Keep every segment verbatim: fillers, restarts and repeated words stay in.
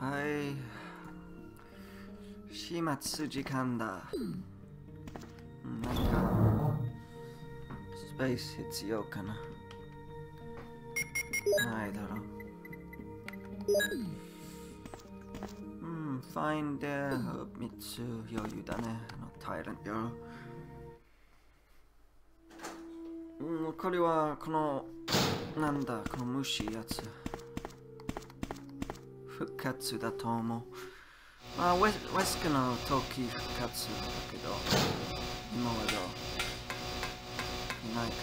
はい。始末時間だ。なんかスペース必要かな。ないだろう。うん、ファインでみっつ余裕だね。タイランドよ。うん、これはこのなんだこの虫やつ。復活だと思う。まあ、ウェスカの時復活だけど、今はどういないか。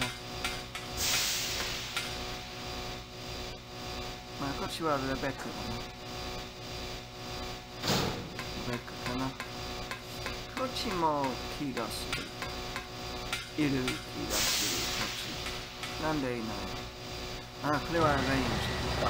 まあ、こっちはレベッカだな。レベッカかな。こっちも気がする。いる気がする。こっち。なんでいない？あ、これはレインジだ。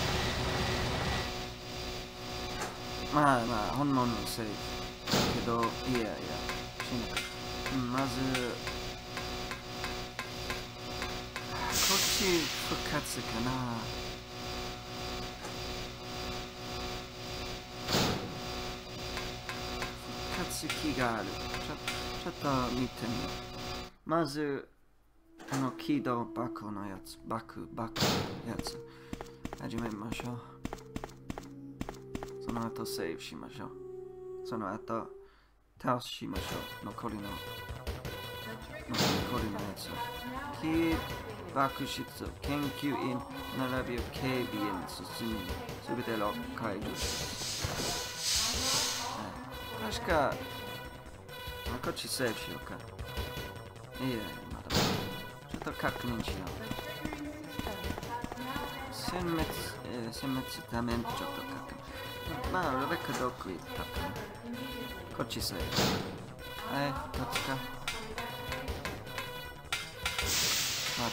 まあまあ、本物のせいだけど、いやいや、しんどい。まず、こっち復活かな。復活機がある。ちょ、ちょっと見てみよう。まず、あの、起動箱のやつ、バク、バクのやつ、始めましょう。その後セーブしましょう。その後倒しましょう。残りの残りのやつ。キー爆出研究員並びを警備員進み、すべてろっかいです。はい、確か、まあ、こっちセーブしようか。いや、まだ。ちょっと確認しよう。殲滅、えー、殲滅ダメンちょっと確認。まあ、レベッカどこ行ったかな。こっちさえ。はい、こっちか。まだ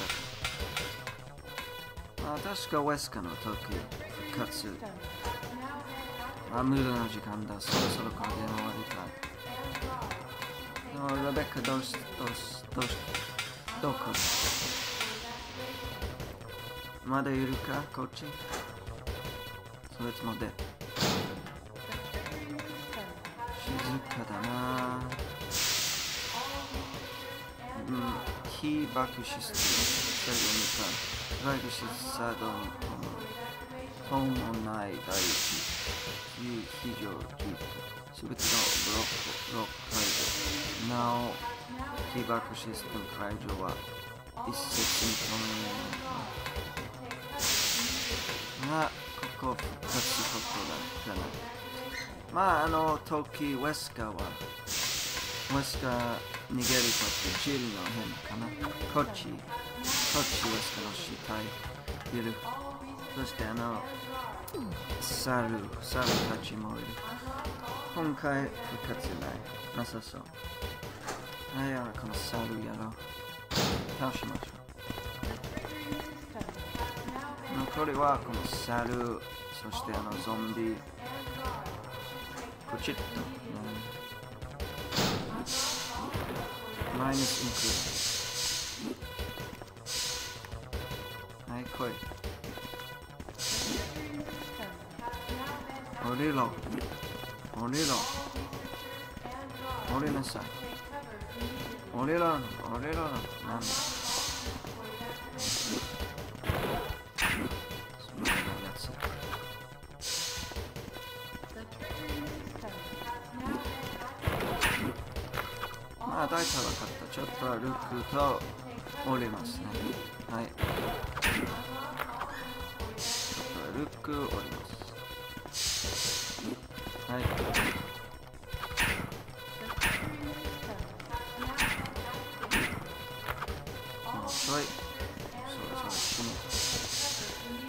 か。まあ、確かウェスカの時、復活。まあ、無理の時間だ。そろそろこれで終わりたい。でも、レベッカどうし、どうし、どうし、どこまだいるか、こっち。それともで。静かだな。うん、非爆システム。最後にか、爆シスサードにともない第一、非常に、すべてのブロックを解除。なお、非爆システム解除は一切にともない。あ、ここ、復活ことだから。まあ、あの時、ウェスカは、ウェスカ逃げること、ジルの辺かな。こっち、こっち、ウェスカの死体いる。そして、あの、サル、サルたちもいる。今回、復活ない。なさそう。あいや、このサルやろう。倒しましょう。残りは、このサル、そして、あの、ゾンビ。こっちっと、うん、マイナスインク。はい、来い。降りろ。降りろ。降りなさい。降りろ。降りろ。なんだ。あ、大体分かった。ちょっとルックと折れますね。はい。ちょっとルック折ります。はい。もうちょい。そうそう、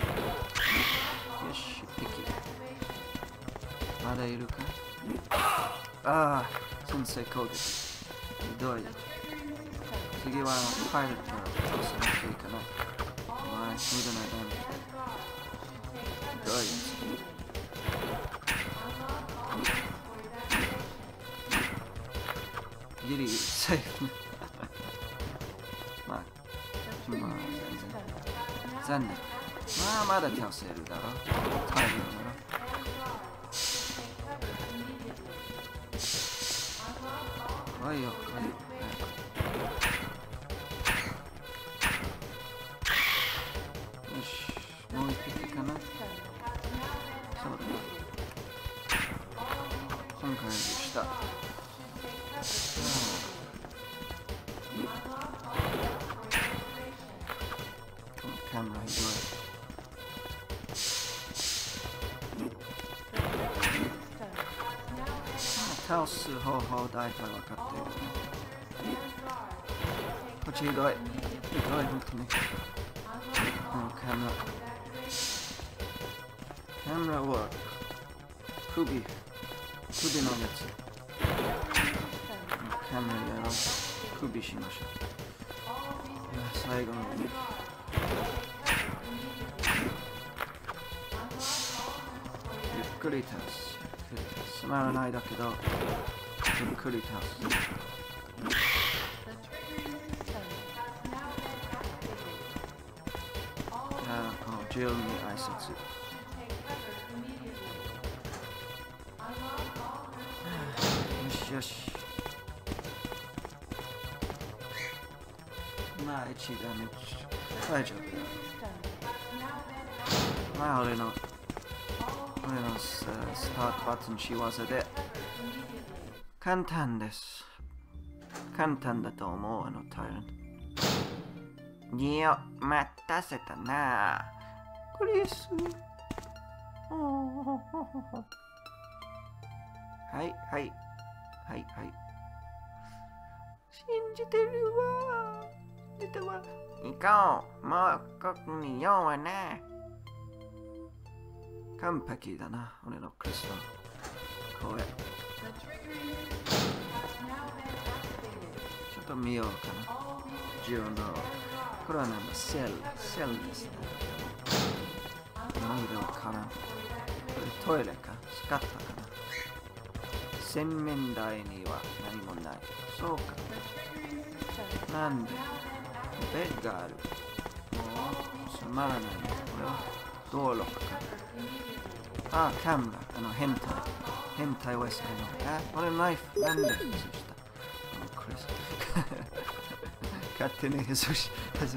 この。よし。まだいるか。ああ、先制攻撃。ひどい。次はパイロットを倒しなくていいかな。お前、無駄なダメ。ひどい。ギリ、セーフ。まあ、まあ、全然。残念。まあ、まだ倒せるだろ。倒せるだろ。はいよ、はいよ、はい、よし、もう一匹かな。そうだね、今回でした、うん、このカメラひどい。倒す方法大体分かっている、ね、こっちひどいひどい本当に。このカメラカメラワーク首首のやつ、カメラやろう。首しましょう。最後のゆっくり倒す。つまらないだけど、ゆっくり倒す。ああ、このジルに挨拶。よしよし。まあ、いちダメージ。大丈夫だ。まあ、俺の。スタートバトン仕業で簡単です。簡単だと思う。あのタイラントによ、待たせたなクリス。はいはいはいはい、信じてるわ。出たわ。行こう。もうここに用はね。完璧だな、俺のクリスの声。ちょっと見ようかな。ジオの、これはなんだ、セル、セルですね。なんでわからん。これトイレか、スカッタかな。洗面台には何もない。そうか。なんで、ベッドがある。もう、つまらない。これは道路か。ああ、カメラ、あの変態、変態は好きなの。あ、俺ナイフ、なんで外したあのクリス。勝手に外し、外し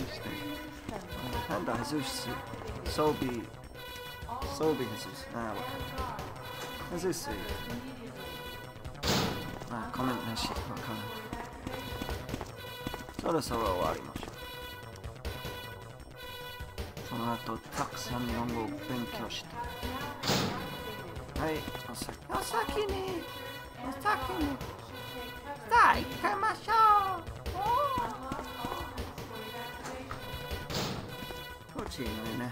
た。なんだ外す。装備、装備外す。ああ、わかる。外す。ああ、コメントなし、わかる。そろそろ終わりましょう。その後、たくさん日本語を勉強して。はい、お先に、お先に、さあ行きましょう。こっちにね、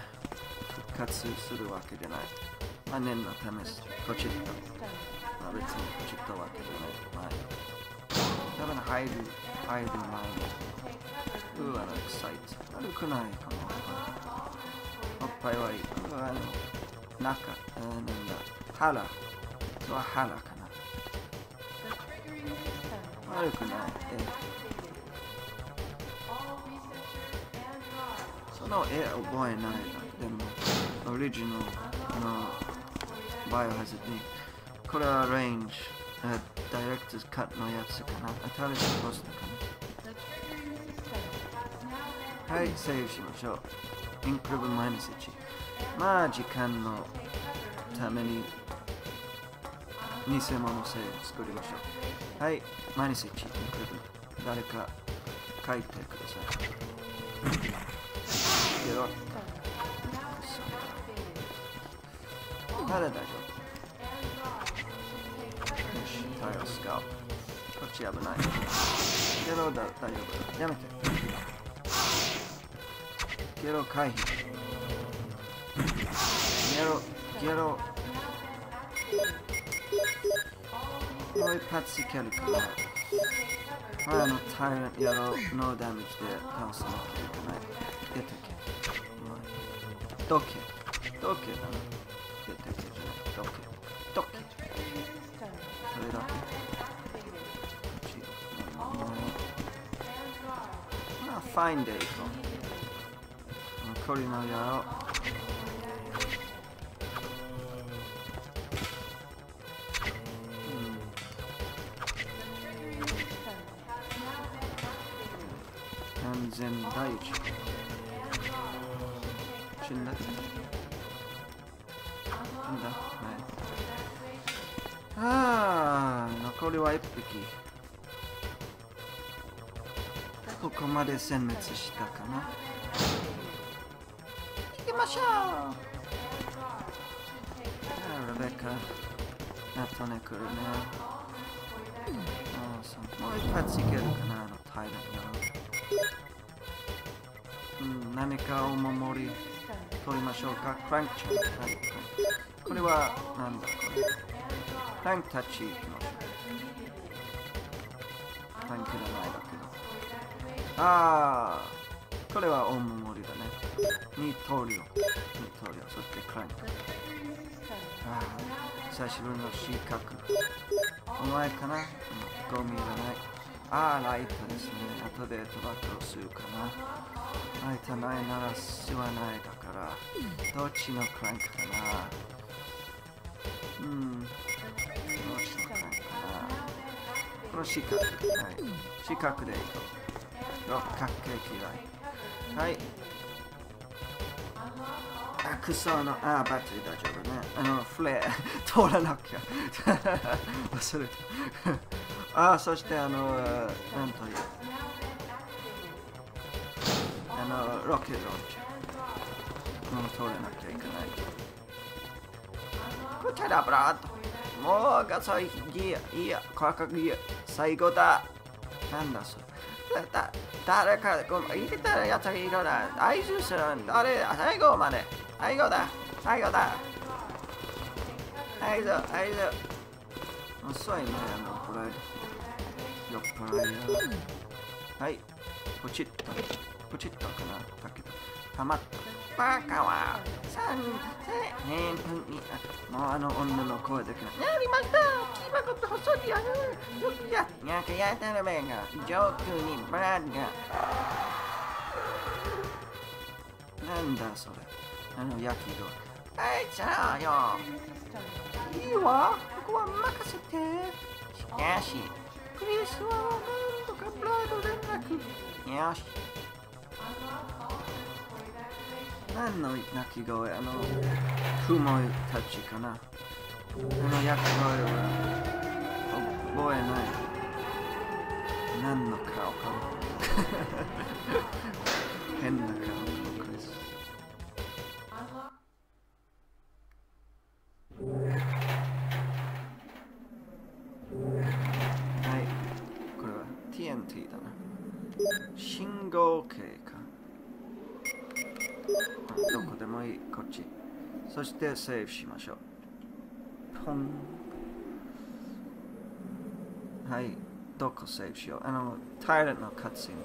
復活するわけじゃない。まあ念のため、こっちだった。まあ別にこっちだったわけじゃない。多分入る、入る前に。うわ、なんか臭い。悪くないかも。おっぱいはいい。うわ、あの、中、えー、なんだ。腹、それは腹かな。悪くない。その絵覚えないだ。でも、オリジナルのバイオハザードに。これはレンジ、ダイレクターズカットのやつかな。新しいポストかな。はい、セーブしましょう。インクルーブマイナスいち。まあ、時間のために。偽物性を作りましょう。はい、マイナスいち、インクルーブ。誰か書いてください。では、まだ大丈夫。よし、タイルスカウト。こっち危ない。ゲロだ、大丈夫。やめて。ゲロ回避。ゲロ、ゲロ。いPatsy Kellyかな。まあ、あの、タイランやろう、ノーダメージで倒さなきゃいけない。出てけ。どけ。どけだな。出てけじゃない。どけ。どけ。それだけ。まあ、ファインでいこう。残りのやろう。完全に大丈夫。死んだ。死んだ。はい。ああ、残りはいっぴき。ここまで殲滅したかな。行きましょう。ああ、レベカ。あとね、来るね。ああ、そう。もう一発いけるかな、あのタイランド。うん、何かお守り取りましょうか。クランクちゃん、はい、これは何だこれ。クランクたちのクランクじゃないだけど、ああこれはお守りだね。ニトリオニトリオ、そしてクランク。ああ久しぶりの収穫。お前かな、ゴミいらない。ああ、ライタですね。後でトバコを吸うかな。ライタないなら吸わないだから、どっちのクランクかな。うん、どっちのクランクかな。この四角、はい。四角でいこう。六角形嫌い。はい。あ、クソの、あ、バッテリー大丈夫ね。あの、フレア、通らなきゃ。忘れた。ああ、そしてあのー、なんというあのロケットロンチャーもう通れなきゃいけない。こちらブラッド、もうガソリンギア、いや、価格ギア、最後だ。なんだそれ。だ、誰か、ごめん、入れたらやつがいるな。愛情するんだ。あれ、最後まで。最後だ。最後だ。愛情、愛情。遅いね、あの、これ。よっぱいはい、ポチッとポチッとかな。だけどたまった。バカはさんぜんえんぶんにもうあの女の声だけどやりました。キーバコと細いやるよくややかやたらめが上空にブランがなんだそれ、あの焼き色。はいちゃうよ、いいわ、ここは任せて。しかしクリスはなんとかプライド連絡。よし。何の鳴き声、あの、雲たちかな。あの役声は覚えない。何の顔か変な顔のクリス。信号系か。どこでもいい、こっち。そしてセーブしましょう。ポン。はい、どこセーブしよう。あの、タイランのカッツンの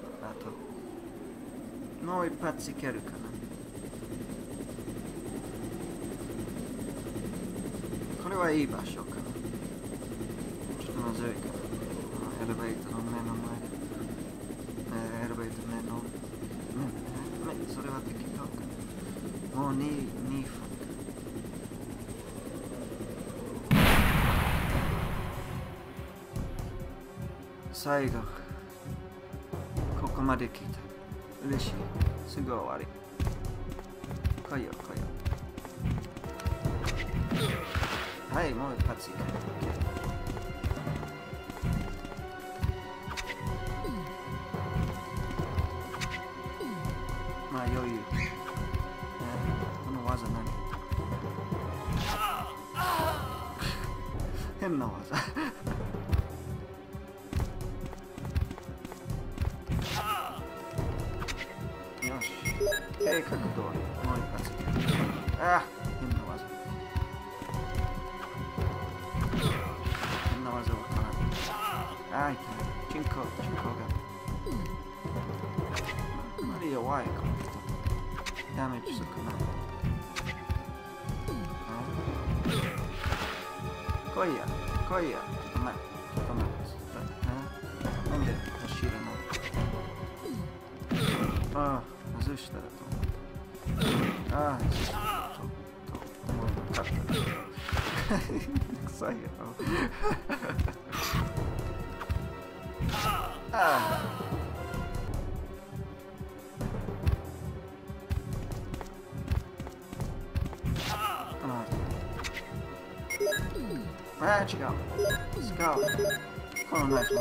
後。もう一発いけるかな。これはいい場所かな。ちょっとまずいかな。エレベーターの目の前。それは適当かな。もう に, にふん。最後ここまで来た。嬉しい。すぐ終わり。来いよ来いよ。はい、もう一発いけ。変な技よし、計画通りもう一発。ああ、変な技変な技わからない。Mikor, mikor? Maria, why? Damage is a command. Koya, Koya, command, command. Nem de, a síremon. Ah, az Istenet. Ah, szóval. Ah. Let's go. Let's go. Come on, let's go.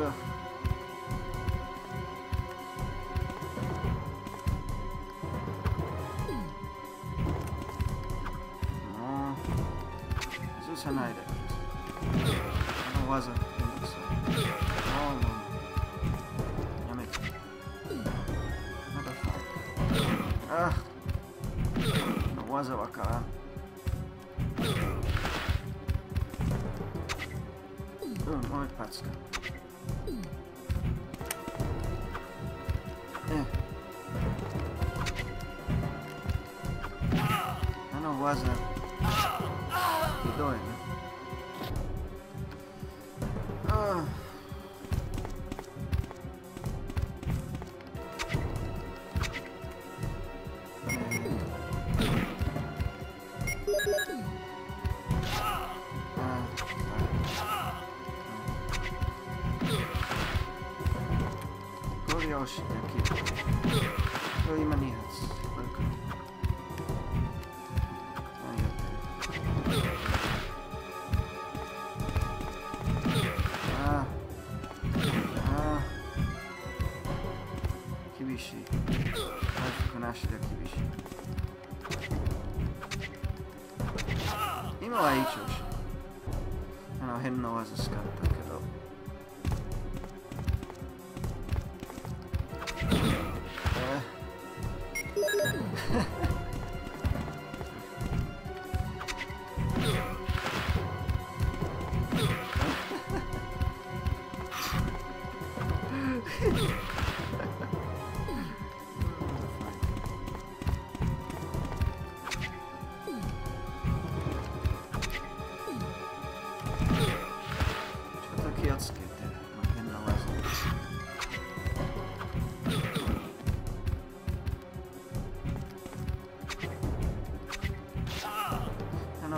Ugh. No. Is this an item? No, it wasn't. No, no. Damn it. Motherfucker. Ugh. No, it wasn't a car. Patsy. Eh. I know what's that. What are you doing? Oh. Oké, jó imád néhetsz. Ah, ah, kibisi. Látjuk a násidek kibisi. Ima vagy icsos. Nem a henna az a skattak.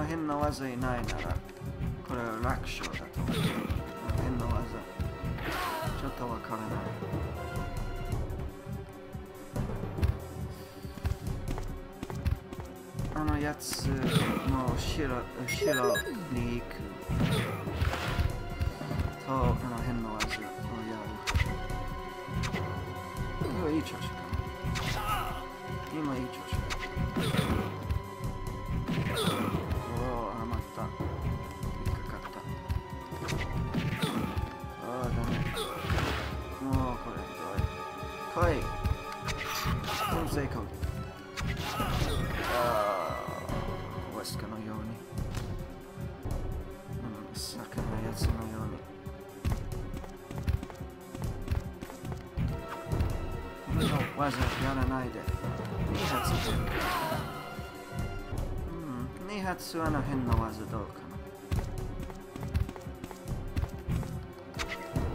Hinna azないならこれは楽勝だと思う。変な技ちょっとわからない。あのやつもう白に行くとあの変な技をやる。いい調子かな。今いい調子かな。Wesker no yoni. Sakana yatsu no yoni. No, waza yaranai de. Nihatsu. Hmm, nihatsu wa no hen no waza dou kana.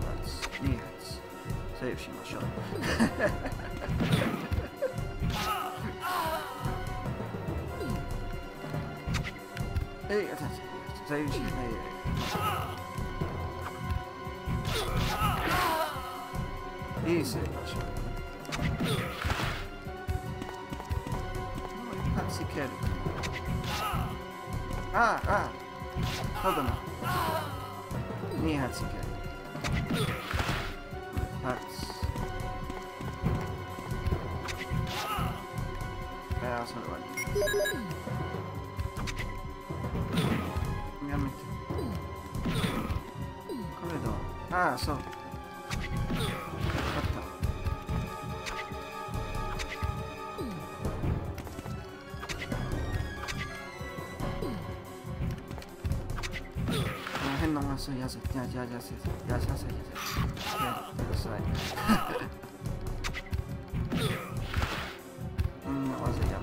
That's nihatsu. Save shimashou. Hey, that's it. Save she made it. Easy. Patsy Kelly. Ah, ah. Hold on. Me Patsy Kelly. Pats. I also know what. Ah, so. What the? Ah, hang on. yes, yes, yes, yes, yes, yes, yes, yes, yes,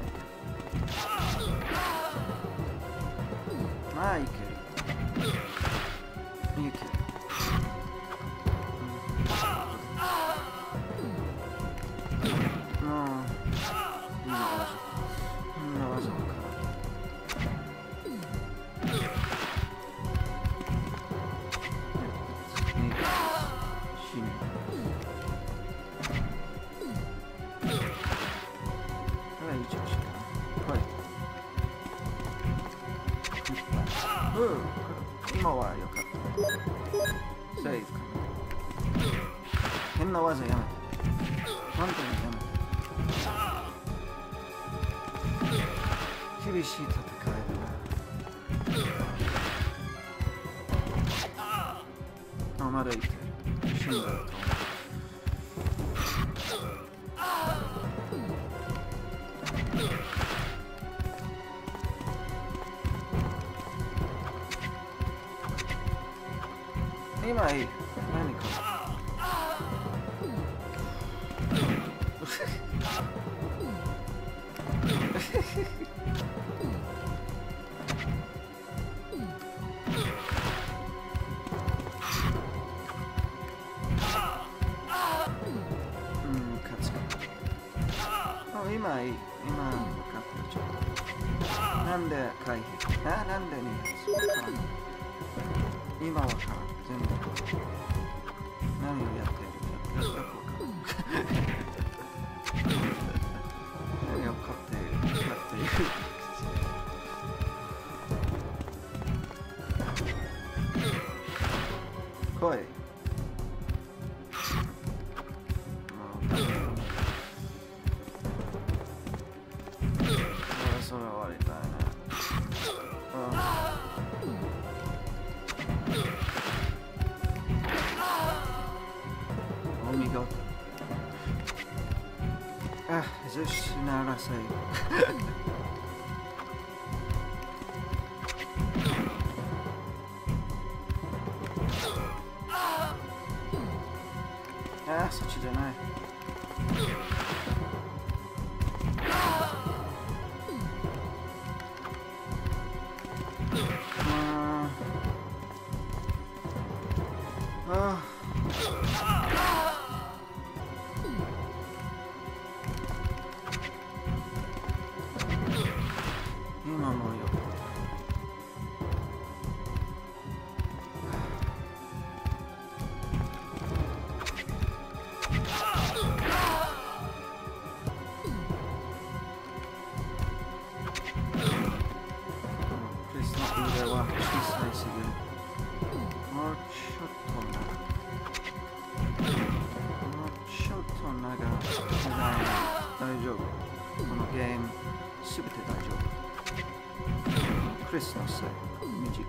Chrisのせい、短い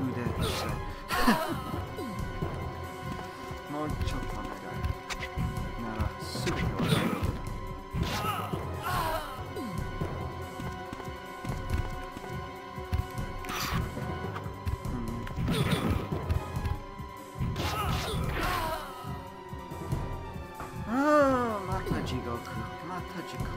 腕のせいもうちょっと長いならすぐに分かるうんあーまた地獄また地獄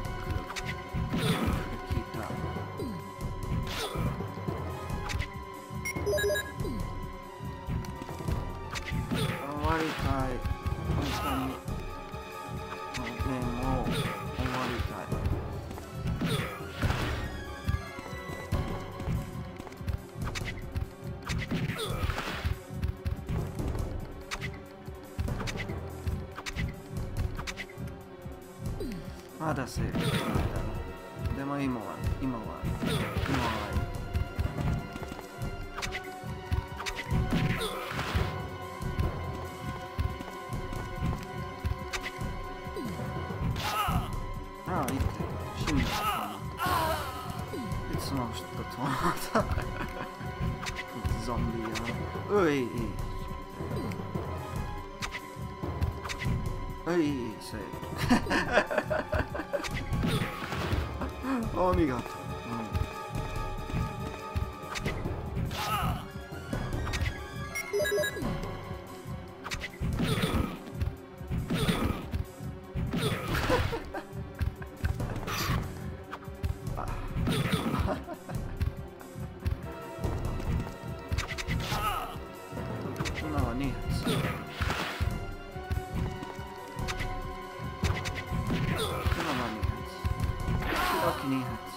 fucking idiots.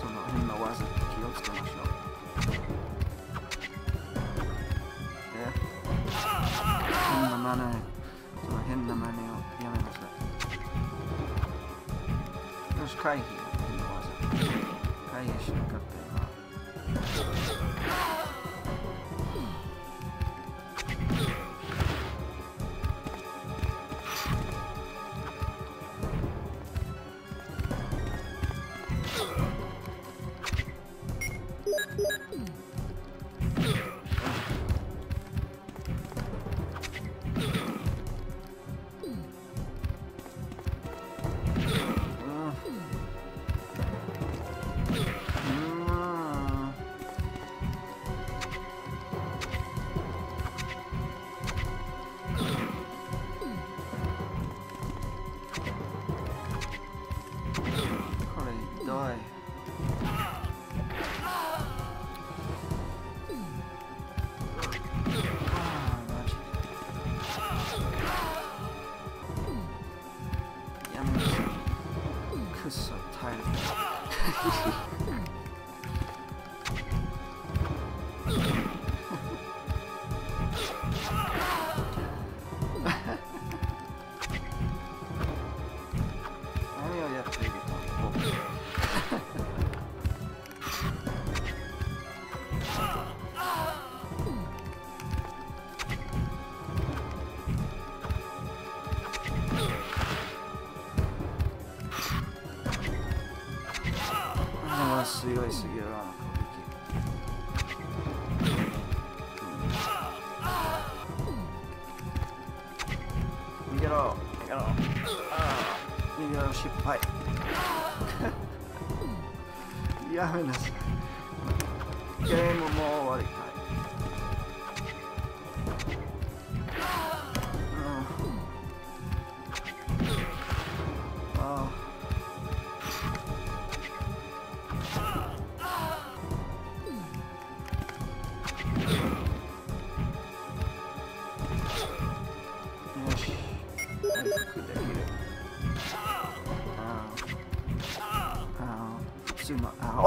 Są na nim nałazy kijowską na ślad. Nie? Są na manę. Są na hymna manę. Ja mam na ślad. Już kaj hier. Nałazy. Kaj jeszcze kapel.やめなさい。ゲームもう終わりたい。ああ。よし。回復できる。Ow. Ow. Ow. Ow.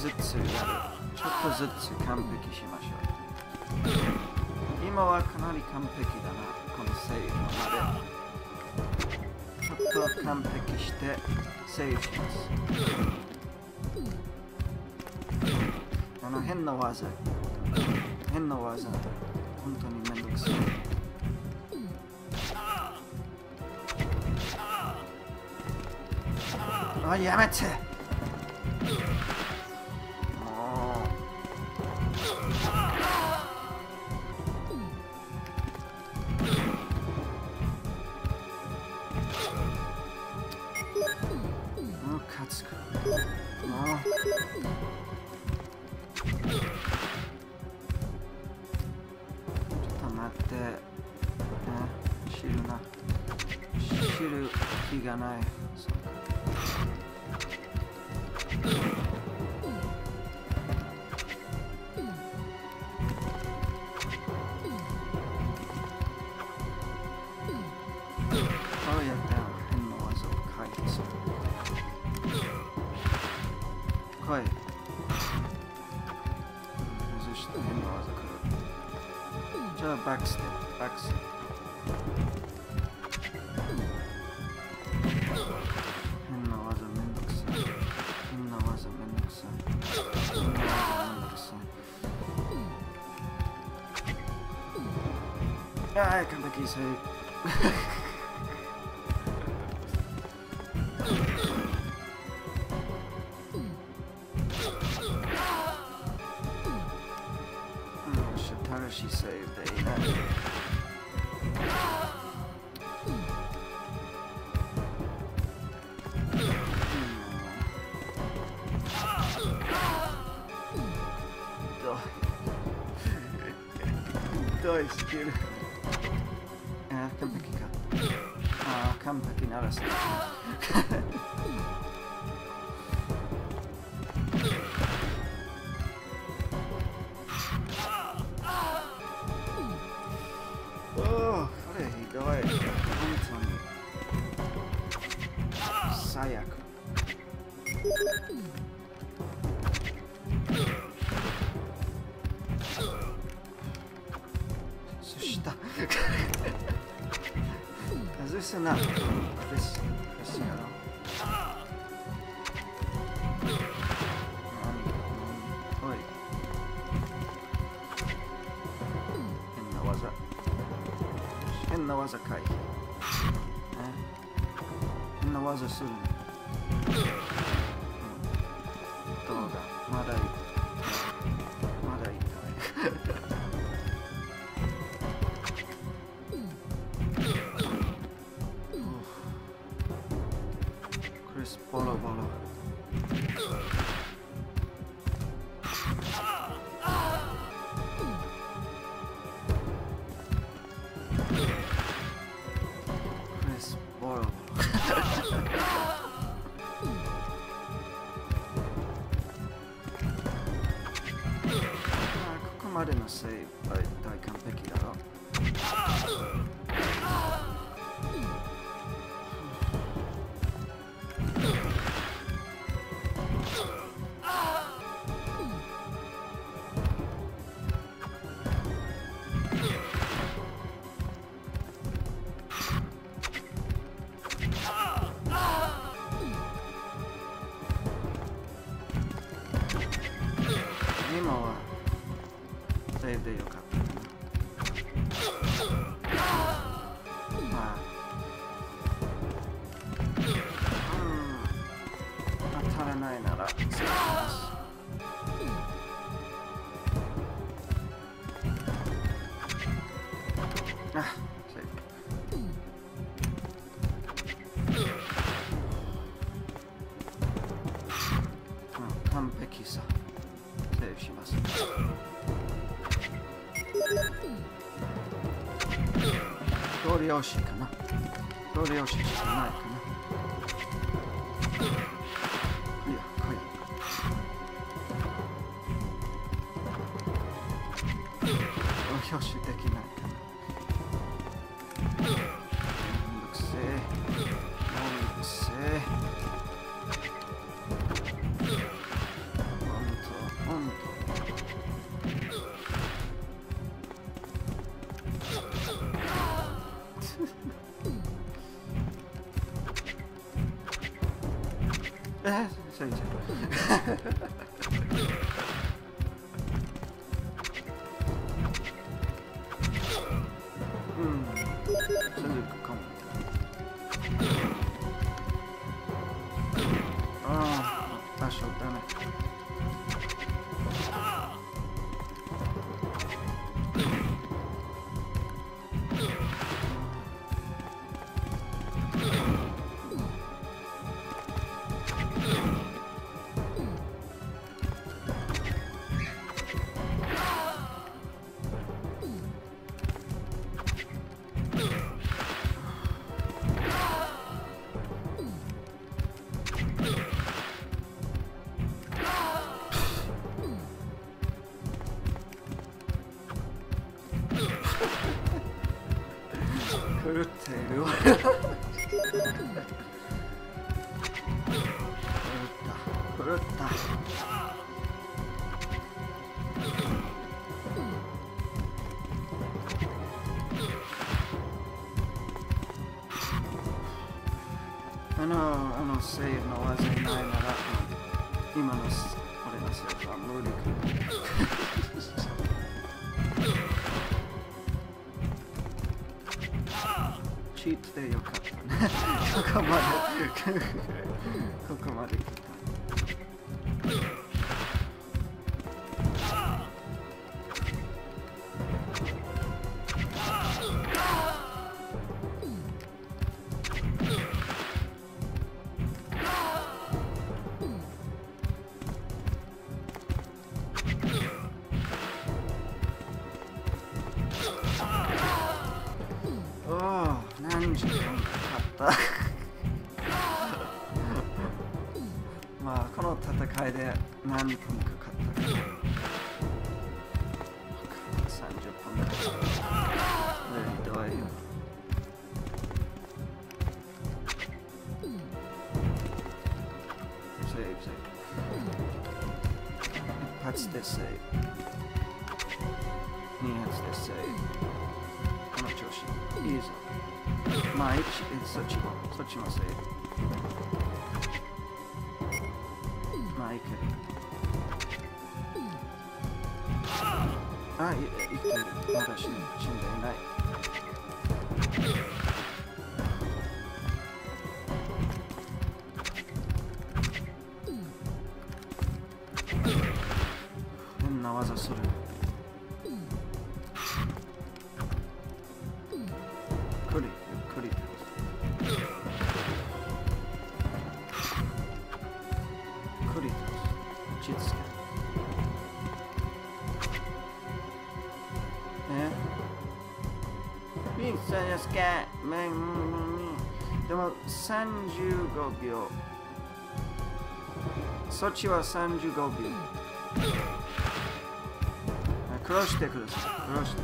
Zitsu, ちょっとずつ完璧しましょう。今はかなり完璧だな、このセーブまで。ちょっと完璧してセーブします。あの変な技、変な技、本当にめんどくさい。あ、やめて！はい。じゃあバックステップ、バックステップ。ああ、完璧です。するね、うん、どうだ、まだいい、まだいいクリスボロボロクリスボロボロI didn't say I, I can pick it up. あの、あの、セーブの技ないなら、今のこれのセーブは無理か。チートでよかった。ここまで、ここまで来た。でもさんじゅうごびょう、そっちはさんじゅうごびょう、クロしてください、クロして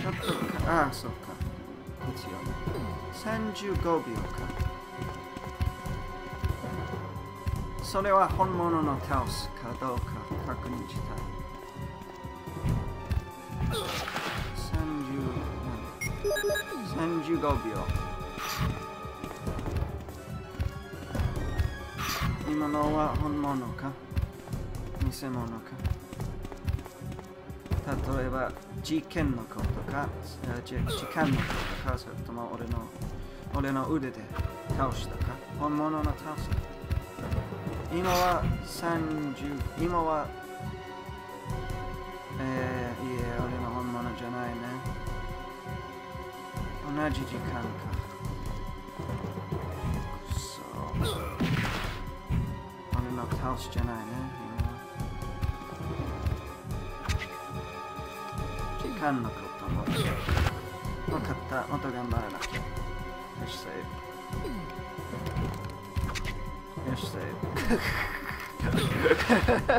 ちょっと、ああ、そっか必要ね、さんじゅうごびょうか、それは本物の倒すかどうか確認したい。さんじゅうごびょう、今のは本物か偽物か、例えば事件のことか時間のことか、それとも俺の俺の腕で倒したか、本物の倒すか。今はさんじゅう、今はえー、いや俺の本物じゃないね、同じ時間か。そう。俺の倒すじゃないね。時間のことも。分かった。もっと頑張らなきゃ。よし、セーブ。よし、セーブ。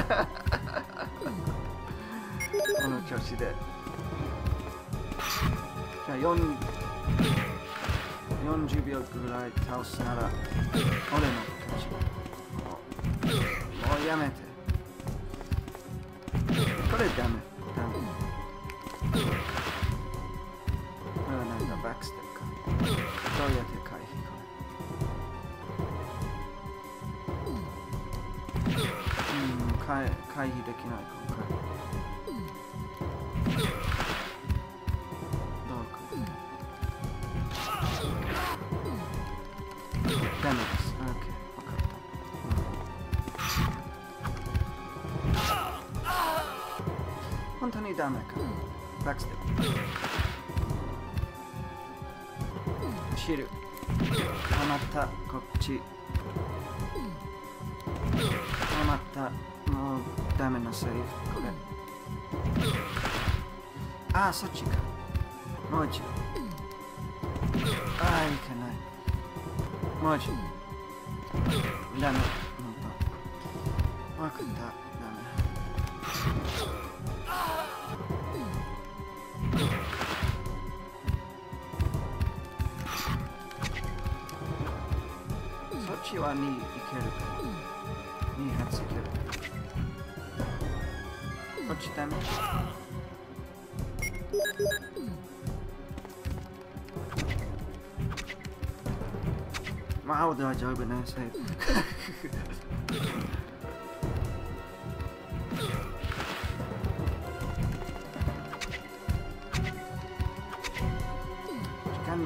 この調子で。じゃあよん。よんじゅうびょうぐらい倒すなら俺の勝ち。もう、もうやめて。これダメ、ダメ。これは何だ、バックステップか。どうやって回避か。うん、回、回避できないか。ダメか。バックステップ。シール。あまった、こっち。あまった、もうダメなセーフ。これ。ああ、そっちか。もう一度。ああ、いけない。もう一度。ダメ。わかった。にいけるか。に発 Počítám. Wow, did I job in that save? Good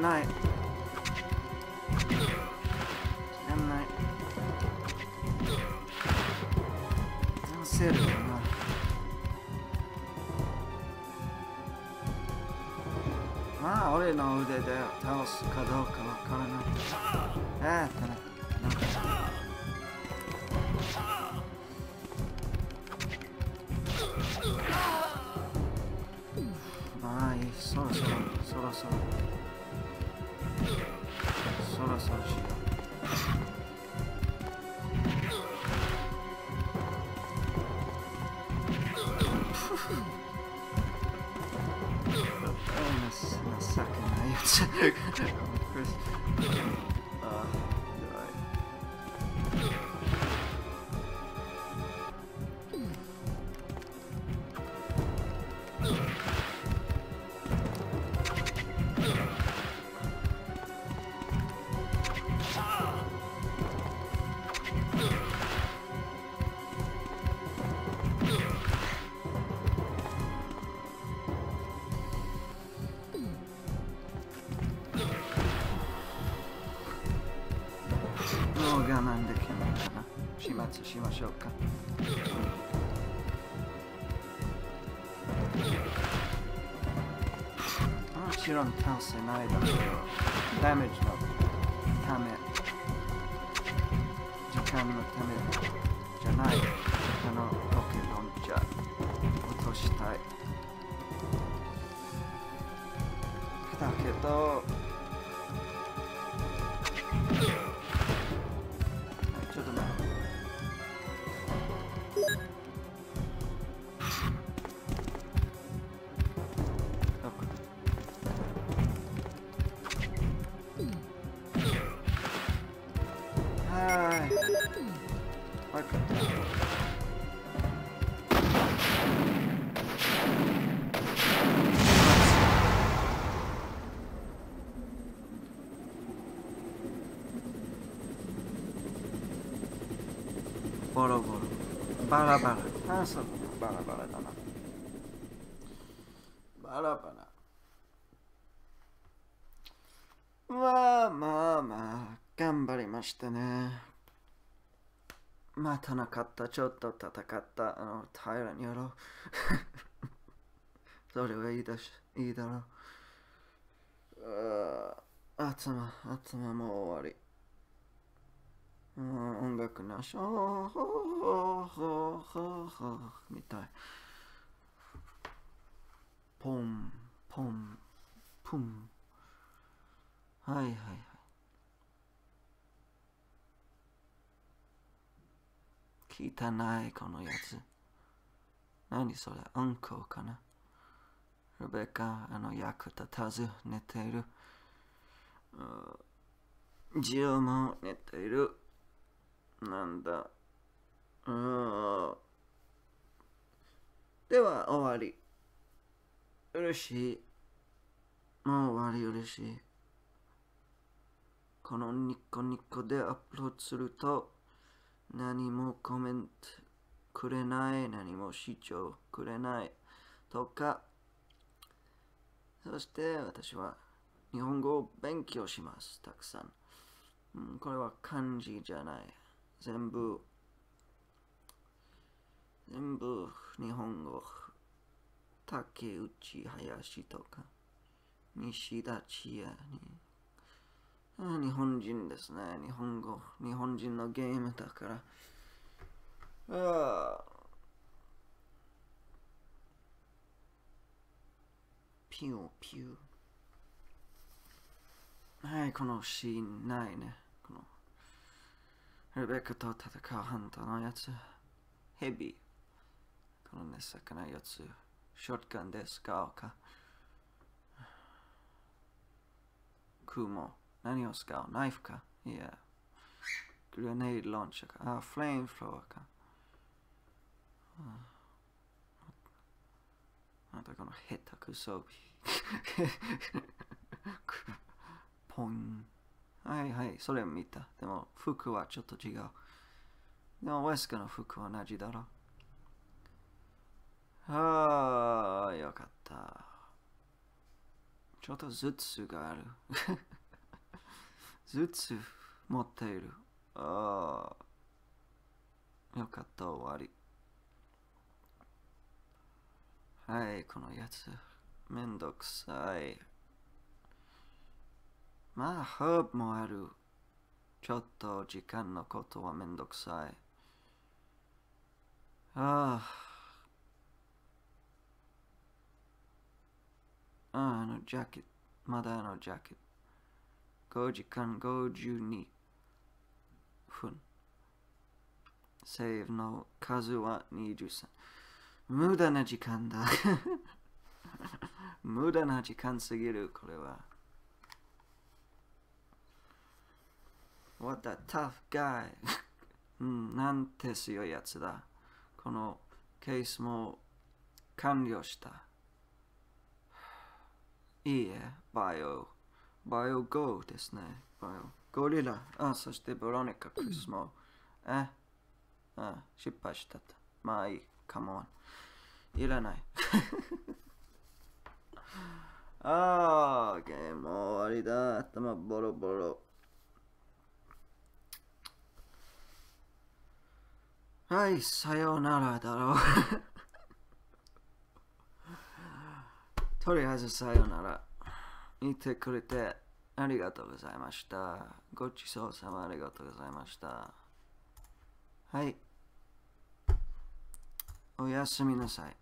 night. Good night. I'll sit it. Wow, I didn't know that that was Kadoka. Ah, no. Vai, solo solo, solo solo. Solo solo. Oh, na sacanagem. Chris. I don't know. Damage no. Damn it. You can't damn it. You're not. You cannot rocket launcher. What should I? Taketo.バラバラ。あ、そう。バラバラだな。バラバラ。まあまあまあ、頑張りましたね。待たなかった。ちょっと戦った。あの、平にやろう。それはいいだし、いいだろう。あつま、あつまもう終わり。音楽なし、ほうほうほうほうほうみたい。ポンポンポン。はいはいはい。汚いこのやつ。何それ、アンコウかな。ルベカ、あの役立たず寝ている。ジオも寝ている。なんだ。うーん。では、終わり。うれしい。もう終わり、うれしい。このニコニコでアップロードすると、何もコメントくれない、何も視聴くれないとか。そして、私は日本語を勉強します、たくさん。うん、これは漢字じゃない。全部、全部日本語、竹内林とか、西田千也に、あ、日本人ですね、日本語、日本人のゲームだから。ああ、ピューピュー。はい、このシーンないね。このルベカと戦うハンターのやつ。ヘビ。このね、魚やつ。ショットガンですかか。クモ。何を使う、ナイフか。いや。グレネードランチャーか。あ、フレームフローか。またこの下手くそポン。はいはい、それ見た。でも服はちょっと違う。でもウェスカの服は同じだろ。ああ、よかった。ちょっと頭痛がある。頭痛持っている。ああ、よかった、終わり。はい、このやつ、めんどくさい。まあ、ハーブもある。ちょっと時間のことはめんどくさい。ああ。あ, あのジャケット、まだあのジャケット。ごじかんごじゅうにふん。セーブの数はにじゅうさん。無駄な時間だ。無駄な時間すぎる、これは。What a tough guy うん、なんて強いやつだ。このケースも完了した。いいえ、バイオ。バイオゴーですね。バイオ。ゴリラ。あ、そしてベロニカ・クリスも。えあ、失敗したった。まあいい。カモン。いらない。ああ、ゲーム終わりだ。頭ボロボロ。はい、さようならだろう。とりあえずさよなら。見てくれてありがとうございました。ごちそうさまありがとうございました。はい。おやすみなさい。